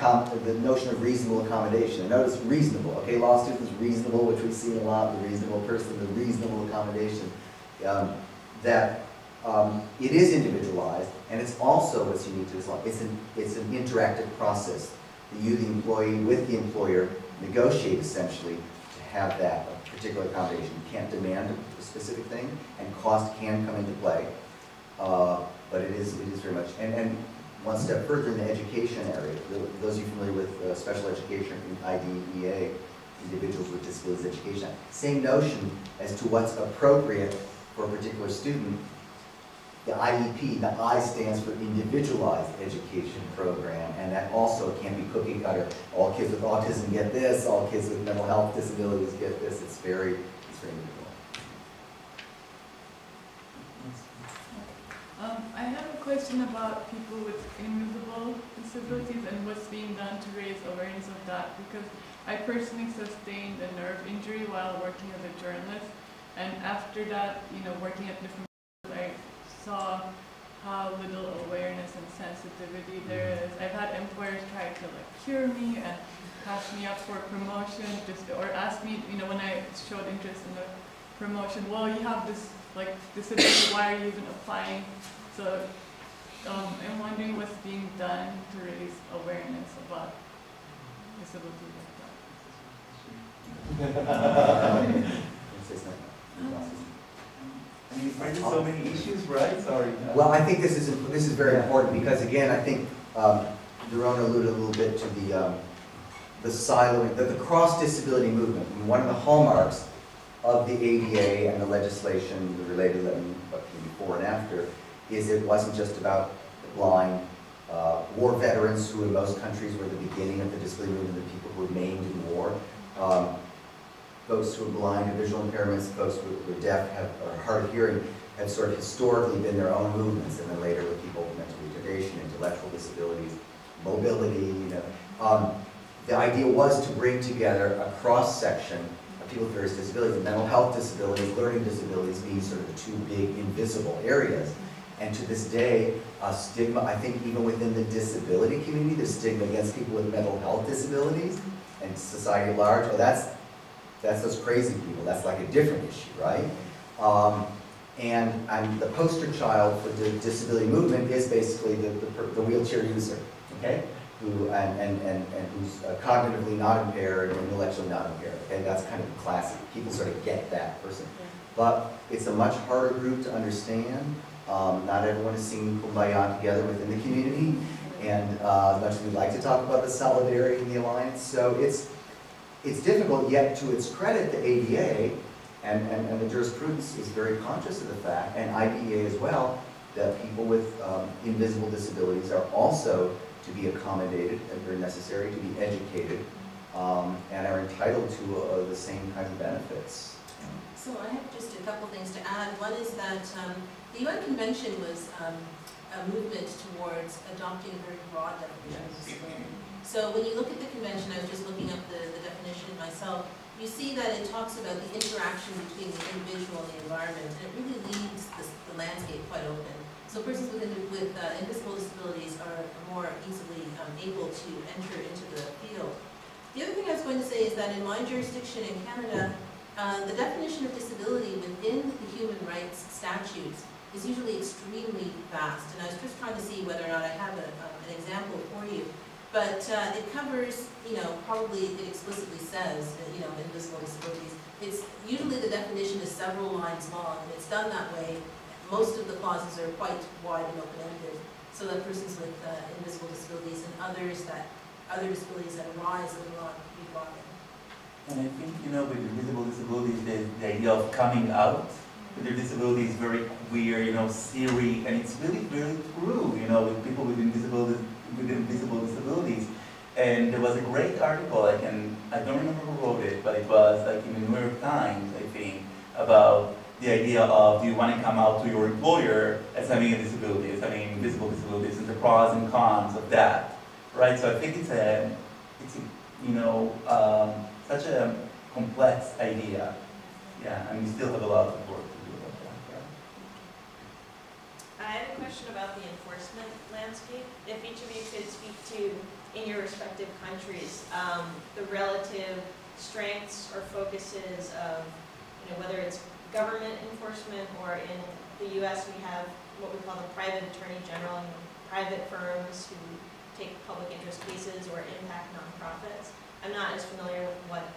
the notion of reasonable accommodation. Notice reasonable, okay, law students, reasonable, which we see a lot, the reasonable person, the reasonable accommodation. It is individualized, and it's also what's unique to this law. It's an interactive process that you, the employee, with the employer, negotiate essentially to have that particular accommodation. You can't demand a specific thing, and cost can come into play. But it is very much, and one step further in the education area, those of you familiar with special education in IDEA, Individuals with Disabilities Education, same notion as to what's appropriate for a particular student. The IEP, the I stands for Individualized Education Program, and that also can be cookie cutter. All kids with autism get this, all kids with mental health disabilities get this. It's very individual. I have a question about people with invisible disabilities and what's being done to raise awareness of that, because I personally sustained a nerve injury while working as a journalist, and after that, you know, working at different places, I saw how little awareness and sensitivity there is. I've had employers try to like cure me and pass me up for promotion, just or ask me, you know, when I showed interest in the promotion, well, you have this like disability, why are you even applying? So I'm wondering what's being done to raise awareness about disability like that. I mean, there's so many issues, right? Sorry. Well, I think this is very important because, again, I think Doron alluded a little bit to the siloing, the cross disability movement. I mean, one of the hallmarks of the ADA and the legislation, the related before and after, is it wasn't just about the blind war veterans who in most countries were the beginning of the disability movement, the people who remained in war. Folks who are blind or visual impairments, folks who are deaf or hard of hearing have sort of historically been their own movements, and then later with people with mental retardation, intellectual disabilities, mobility, you know. The idea was to bring together a cross-section of people with various disabilities, mental health disabilities, learning disabilities being sort of the two big invisible areas. And to this day, a stigma, I think even within the disability community, there's stigma against people with mental health disabilities and society at large, well, that's those crazy people. That's like a different issue, right? And the poster child for the disability movement is basically the wheelchair user, okay? Who and who's cognitively not impaired and intellectually not impaired. Okay, that's kind of classic. People sort of get that person, but it's a much harder group to understand. Not everyone is singing Kumbaya together within the community, and as much as we like to talk about the solidarity and the alliance, so it's difficult, yet to its credit, the ADA and the jurisprudence is very conscious of the fact, and IDEA as well, that people with invisible disabilities are also to be accommodated and very necessary to be educated and are entitled to the same kinds of benefits. So I have just a couple things to add. One is that the UN Convention was a movement towards adopting a very broad definition of disability. So when you look at the convention, I was just looking up the definition myself, you see that it talks about the interaction between the individual and the environment, and it really leaves the landscape quite open. So persons with invisible disabilities are more easily able to enter into the field. The other thing I was going to say is that in my jurisdiction in Canada, the definition of disability within the human rights statutes is usually extremely vast. And I was just trying to see whether or not I have an example for you. But it covers, you know, probably it explicitly says, you know, invisible disabilities. It's usually the definition is several lines long, and it's done that way. Most of the clauses are quite wide and open-ended, so that persons with invisible disabilities and other disabilities that arise will not be bothered. And I think, you know, with invisible disabilities, the idea of coming out with their disability is very queer, you know, Siri, and it's really, really true, you know, with people with invisible disabilities. And there was a great article, I don't remember who wrote it, but it was like in the New York Times, I think, about the idea of, do you want to come out to your employer as having a disability, as having invisible disabilities, and the pros and cons of that, right? So I think it's a you know, such a complex idea, yeah, and we still have a lot of work to do about that. Yeah. I had a question about the enforcement landscape. If each of you could speak to, in your respective countries, the relative strengths or focuses of, you know, whether it's government enforcement or in the U.S. we have what we call the private attorney general and private firms who take public interest cases or impact nonprofits. I'm not as familiar with what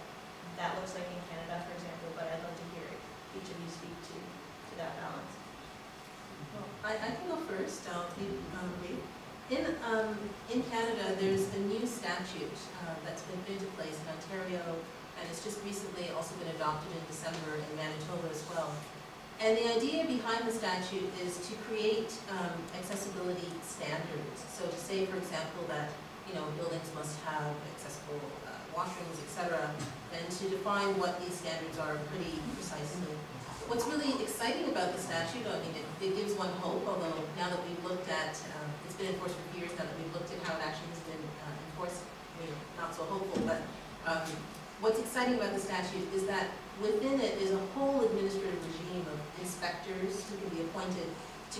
that looks like in Canada, for example, but I'd love to hear each of you speak to that balance. Well, I can go first. In Canada, there's a new statute that's been put into place in Ontario, and it's just recently also been adopted in December in Manitoba as well. And the idea behind the statute is to create accessibility standards. So to say, for example, that, you know, buildings must have accessible washrooms, etc., and to define what these standards are pretty precisely. What's really exciting about the statute, I mean, it gives one hope, although now that we've looked at, it's been enforced for years, now that we've looked at how it actually has been enforced, we're not so hopeful, but what's exciting about the statute is that within it is a whole administrative regime of inspectors who can be appointed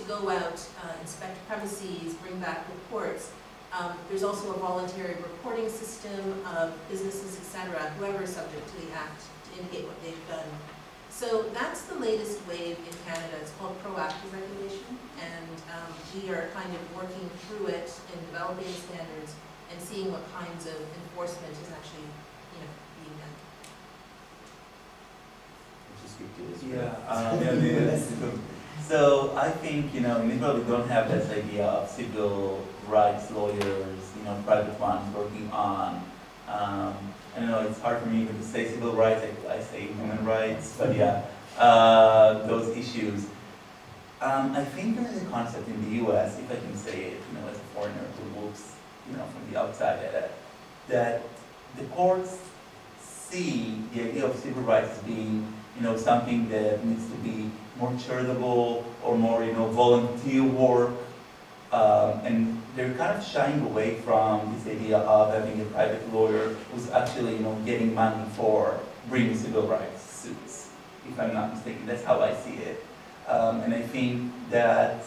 to go out, inspect premises, bring back reports. There's also a voluntary reporting system of businesses, etc., whoever is subject to the act, to indicate what they've done. So that's the latest wave in Canada. It's called proactive regulation, and we are kind of working through it and developing standards and seeing what kinds of enforcement is actually, you know, being done. So I think, you know, in Israel we don't have this idea of civil rights lawyers, you know, private ones working on. I don't know, it's hard for me even to say civil rights, I say human rights, but yeah, those issues. I think there is a concept in the US, if I can say it, you know, as a foreigner who looks, you know, from the outside at it, that the courts see the idea of civil rights as being, you know, something that needs to be more charitable or more, you know, volunteer work, and they're kind of shying away from this idea of having a private lawyer who's actually, you know, getting money for bringing civil rights suits, if I'm not mistaken. That's how I see it. And I think that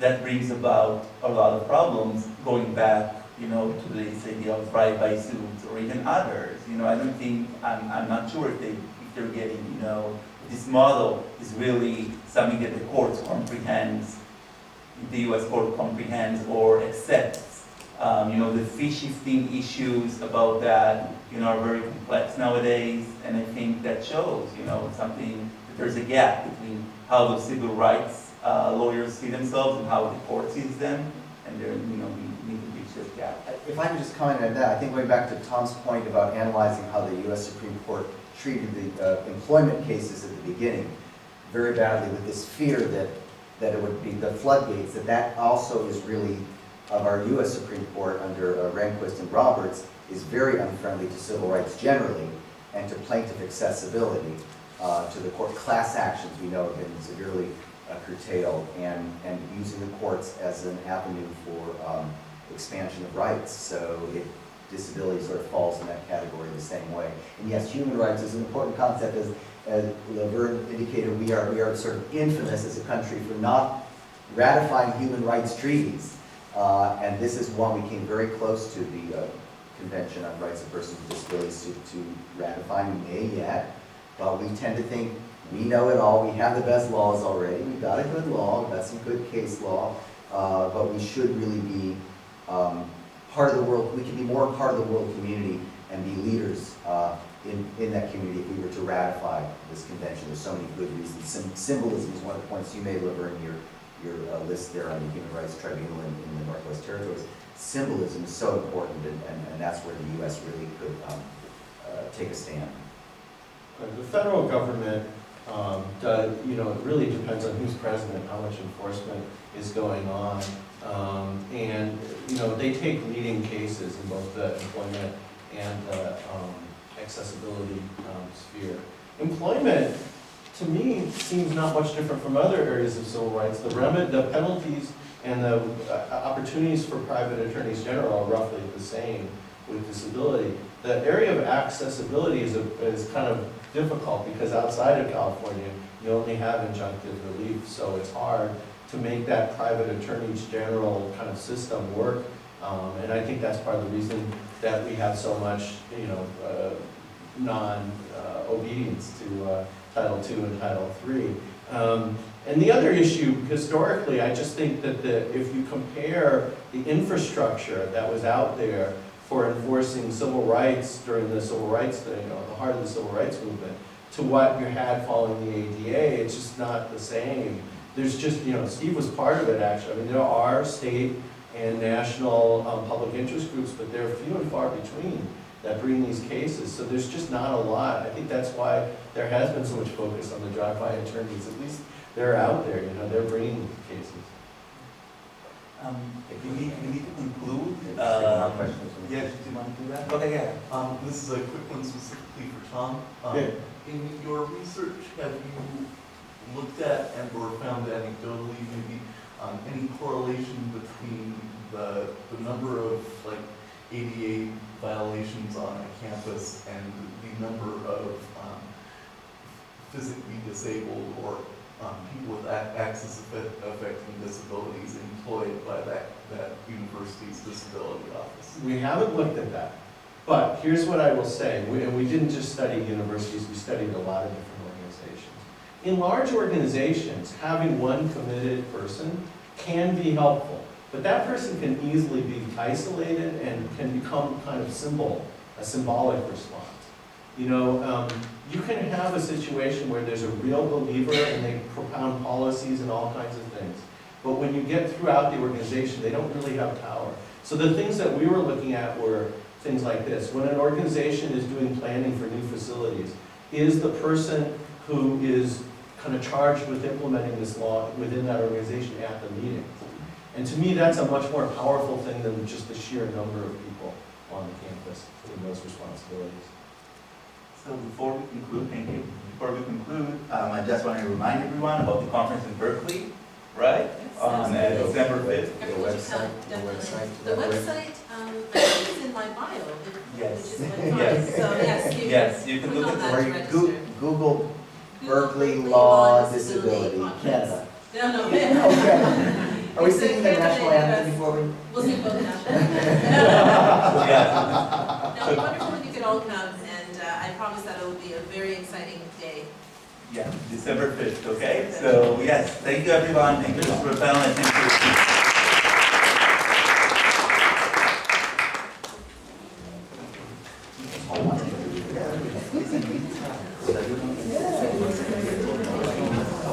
that brings about a lot of problems, going back, you know, to this idea of drive-by suits or even others. You know, I don't think, I'm not sure if they're getting, you know, this model is really something that the courts comprehends, the U.S. court comprehends or accepts. You know, the fee shifting issues about that, you know, are very complex nowadays, and I think that shows, you know, something, that there's a gap between how the civil rights lawyers see themselves and how the court sees them, and there, you know, we need to reach this gap. If I could just comment on that, I think going back to Tom's point about analyzing how the U.S. Supreme Court treated the employment cases at the beginning very badly with this fear that it would be the floodgates, that also is really, of our U.S. Supreme Court under Rehnquist and Roberts, is very unfriendly to civil rights generally and to plaintiff accessibility to the court. Class actions, we know, have been severely curtailed, and using the courts as an avenue for expansion of rights. So disability sort of falls in that category the same way. And yes, human rights is an important concept. As Laverne indicated, we are sort of infamous as a country for not ratifying human rights treaties. And this is one we came very close to, the Convention on Rights of Persons with Disabilities, to ratify. We may yet, but we tend to think we know it all, we have the best laws already, we've got a good law, we've got some good case law, but we should really be part of the world. We can be more part of the world community and be leaders in that community if we were to ratify this convention. There's so many good reasons. Symbolism is one of the points you made, Laverne, in your list there on the Human Rights Tribunal in the Northwest Territories. Symbolism is so important, and that's where the U.S. really could take a stand. The federal government does, you know, it really depends on who's president, how much enforcement is going on, and, you know, they take leading cases in both the employment and the accessibility sphere. Employment, to me, seems not much different from other areas of civil rights. The penalties and the opportunities for private attorneys general are roughly the same with disability. The area of accessibility is kind of difficult because outside of California, you only have injunctive relief, so it's hard to make that private attorneys general kind of system work. And I think that's part of the reason that we have so much, you know, non-obedience to Title II and Title III. And the other issue, historically, I just think that if you compare the infrastructure that was out there for enforcing civil rights during the civil rights, you know, the heart of the civil rights movement, to what you had following the ADA, it's just not the same. There's just, you know, Steve was part of it, actually. I mean, there are state and national public interest groups, but they're few and far between that bring these cases. So there's just not a lot. I think that's why there has been so much focus on the drive-by attorneys. At least they're out there, you know, they're bringing cases. We need to conclude. Yeah, do you want to do that? Okay, yeah. This is a quick one specifically for Tom. Yeah. In your research, have you looked at and/or found anecdotally maybe any correlation between the number of, like, ADA violations on a campus and the number of physically disabled or people with access affecting disabilities employed by that university's disability office? We haven't looked at that, but here's what I will say. We didn't just study universities, we studied a lot of different organizations. In large organizations, having one committed person can be helpful, but that person can easily be isolated and can become kind of a symbolic response. You know, you can have a situation where there's a real believer and they propound policies and all kinds of things, but when you get throughout the organization, they don't really have power. So the things that we were looking at were things like this. When an organization is doing planning for new facilities, is the person who is kind of charged with implementing this law within that organization at the meeting? And to me, that's a much more powerful thing than just the sheer number of people on the campus in those responsibilities. So before we conclude, thank you. Before we conclude, I just want to remind everyone about the conference in Berkeley, right? On December 5th. The website, I think it's in my bio. Yes. Yes, you can look at the Google Berkeley Law Disability Canada. No. Okay. Are we singing the national anthem before we? We'll sing both national anthems. No, wonderful if you could all come, and I promise that it will be a very exciting day. Yeah, December 5th, okay? So, yes, thank you everyone. Thank you for the panel, and thank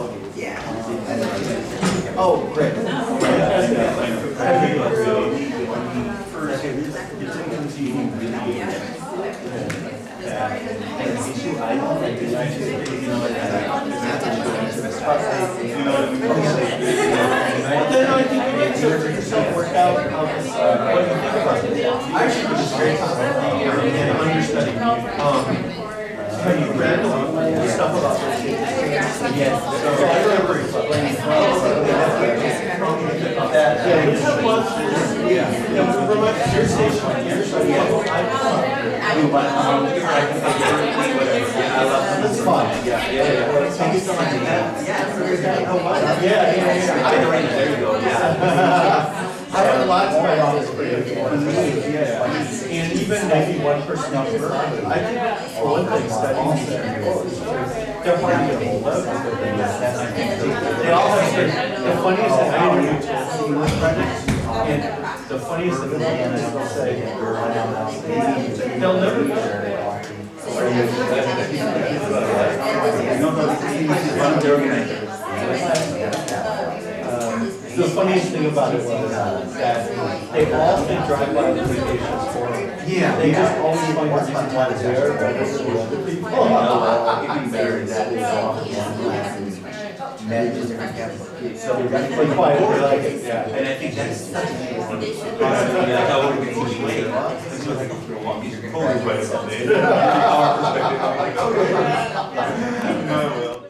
you.